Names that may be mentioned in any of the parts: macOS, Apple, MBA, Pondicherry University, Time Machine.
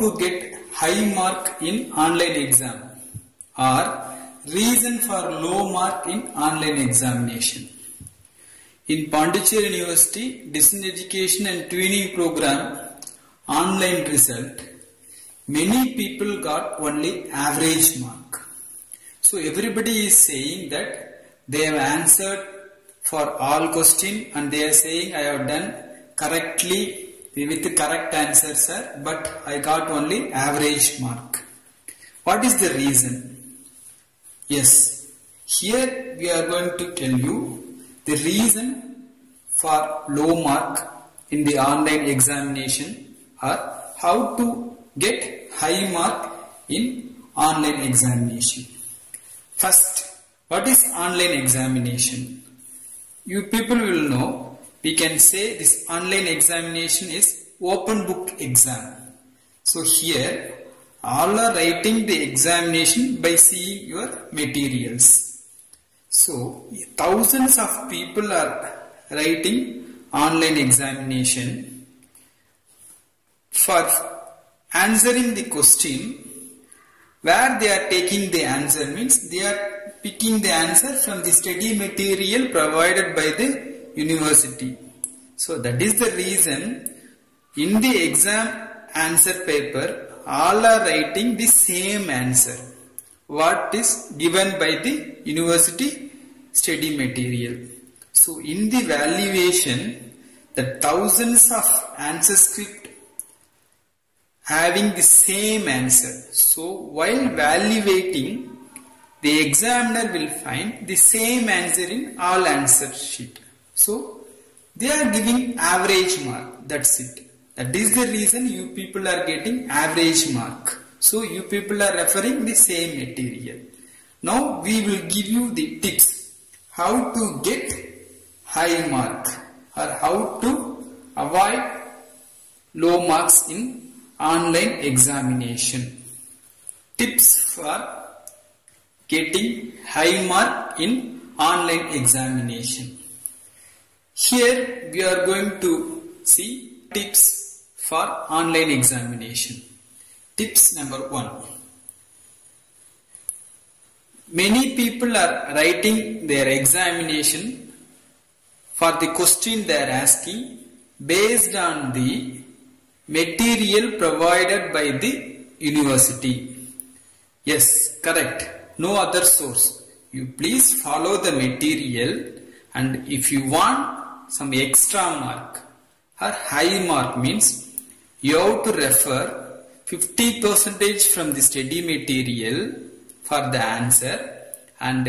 to get high mark in online exam or reason for low mark in online examination. In Pondicherry University Distance Education and Training Program online result, many people got only average mark. So everybody is saying that they have answered for all question and they are saying I have done correctly with the correct answer sir, but I got only average mark. What is the reason? Yes, here we are going to tell you the reason for low mark in the online examination or how to get high mark in online examination. First, what is online examination? You people will know. We can say this online examination is open book exam. So here all are writing the examination by seeing your materials. So thousands of people are writing online examination. For answering the question, where they are taking the answer means they are picking the answer from the study material provided by the university. So that is the reason in the exam answer paper all are writing the same answer what is given by the university study material. So in the valuation the thousands of answer script having the same answer. So while evaluating the examiner will find the same answer in all answer sheet. So they are giving average mark, that's it. That is the reason you people are getting average mark. So you people are referring the same material. Now we will give you the tips how to get high mark or how to avoid low marks in online examination. Tips for getting high mark in online examination. Here we are going to see tips for online examination. Tips number 1. Many people are writing their examination for the question they are asking based on the material provided by the university. Yes, correct. No other source. You please follow the material and if you want some extra mark or high mark means you have to refer 50% from the study material for the answer and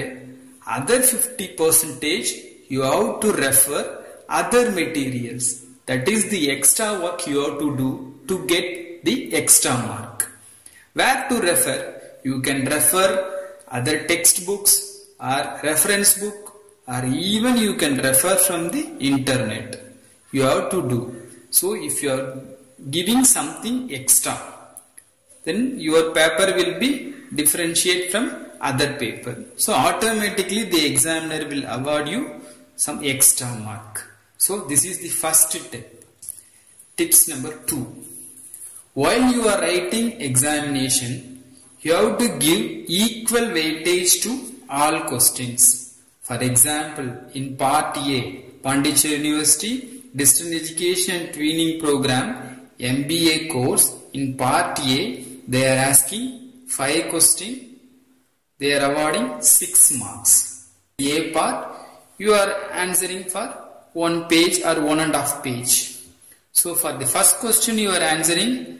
other 50% you have to refer other materials. That is the extra work you have to do to get the extra mark. Where to refer? You can refer other textbooks or reference book or even you can refer from the internet. You have to do. So if you are giving something extra, then your paper will be differentiate from other paper. So automatically the examiner will award you some extra mark. So this is the first tip. Tips number 2. While you are writing examination, you have to give equal weightage to all questions. For example, in Part A, Pondicherry University, Distance Education Training Program, MBA course, in Part A, they are asking 5 questions, they are awarding 6 marks. A part, you are answering for 1 page or 1.5 page. So for the first question, you are answering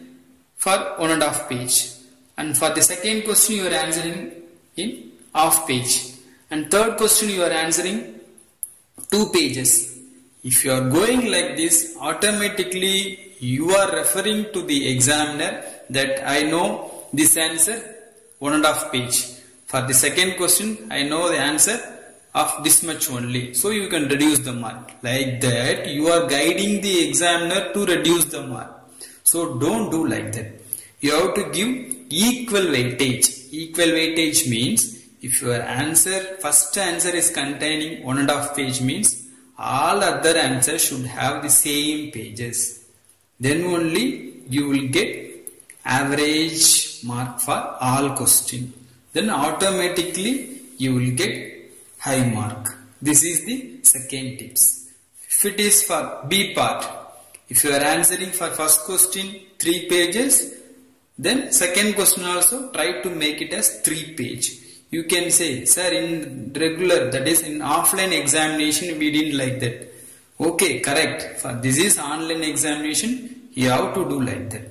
for 1.5 page. And for the second question, you are answering in half page. And third question you are answering 2 pages. If you are going like this, automatically you are referring to the examiner that I know this answer 1.5 page. For the second question, I know the answer of this much only. So you can reduce the mark. Like that, you are guiding the examiner to reduce the mark. So don't do like that. You have to give equal weightage. Equal weightage means if your first answer is containing 1.5 page means all other answers should have the same pages. Then only you will get average mark for all question, then automatically you will get high mark. This is the second tips. If it is for B part, if you are answering for first question 3 pages, then second question also try to make it as 3 page. You can say, sir, in regular, that is in offline examination, we didn't like that. Okay, correct. For this is online examination, you have to do like that.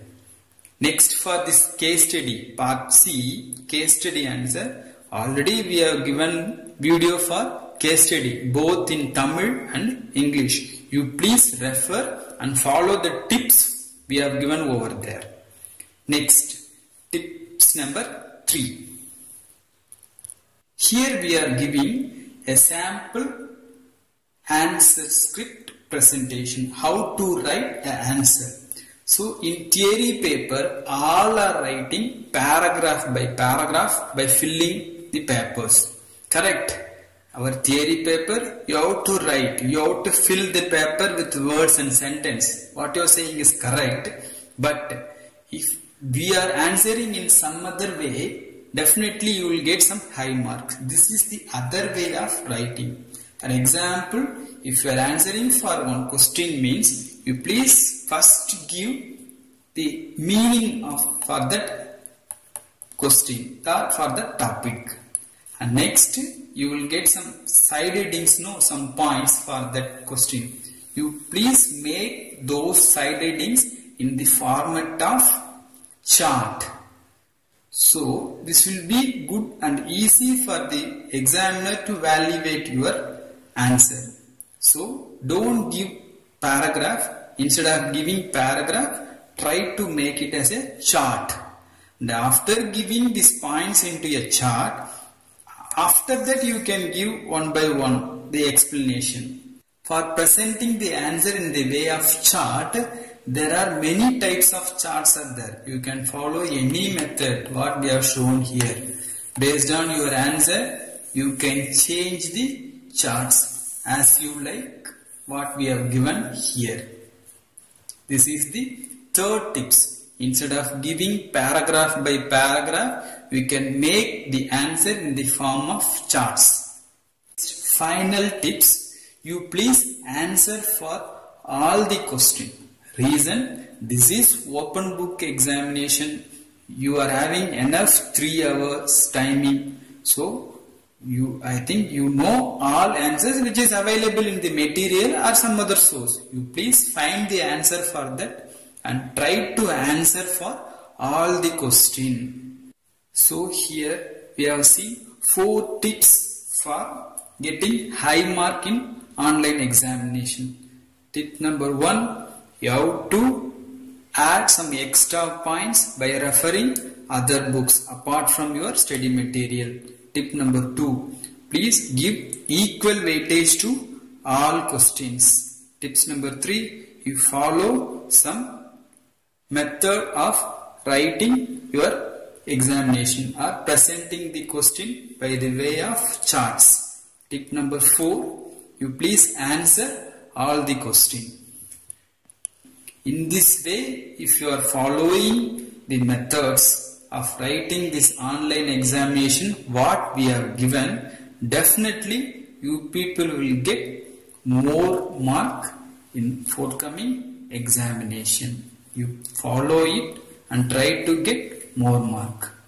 Next, for this case study, part C, case study answer, already we have given video for case study, both in Tamil and English. You please refer and follow the tips we have given over there. Next, tips number 3. Here we are giving a sample answer script presentation, how to write the answer. So in theory paper, all are writing paragraph by filling the papers. Correct? Our theory paper, you have to write, you have to fill the paper with words and sentence. What you are saying is correct, but if we are answering in some other way, definitely you will get some high marks. This is the other way of writing. For example, if you are answering for one question means, you please first give the meaning for that question or for the topic. And next, you will get some side headings, some points for that question. You please make those side headings in the format of chart. So, this will be good and easy for the examiner to evaluate your answer. So, don't give paragraph. Instead of giving paragraph, try to make it as a chart. And after giving these points into a chart, after that you can give one by one the explanation. For presenting the answer in the way of chart, there are many types of charts are there. You can follow any method what we have shown here. Based on your answer, you can change the charts as you like what we have given here. This is the third tips. Instead of giving paragraph by paragraph, we can make the answer in the form of charts. Final tips, you please answer for all the questions. Reason, this is open book examination. You are having enough 3 hours timing. So, I think you know all answers which is available in the material or some other source. You please find the answer for that and try to answer for all the question. So, here we have seen 4 tips for getting high mark in online examination. Tip number 1. You have to add some extra points by referring other books apart from your study material. Tip number 2. Please give equal weightage to all questions. Tips number 3. You follow some method of writing your examination or presenting the question by the way of charts. Tip number 4. You please answer all the questions. In this way, if you are following the methods of writing this online examination, what we have given, definitely you people will get more mark in forthcoming examination. You follow it and try to get more mark.